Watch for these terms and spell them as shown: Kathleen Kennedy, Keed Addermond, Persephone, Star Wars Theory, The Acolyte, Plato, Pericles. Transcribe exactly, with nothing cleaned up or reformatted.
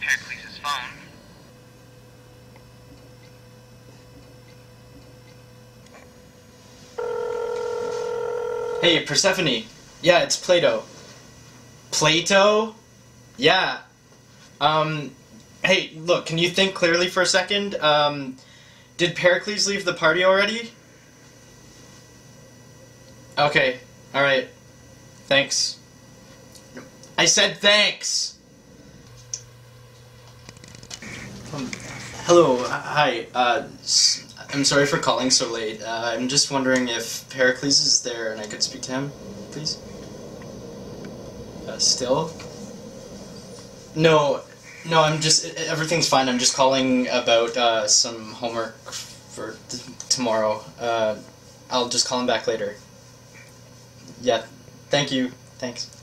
Pericles' phone. Hey, Persephone. Yeah, it's Plato. Plato? Yeah. Um, hey, look, can you think clearly for a second? Um, did Pericles leave the party already? Okay, alright. Thanks. I said thanks! Um, hello, hi, uh, I'm sorry for calling so late. Uh, I'm just wondering if Pericles is there and I could speak to him, please? Uh, still? No, no, I'm just, everything's fine. I'm just calling about, uh, some homework for t tomorrow. Uh, I'll just call him back later. Yeah, thank you, thanks.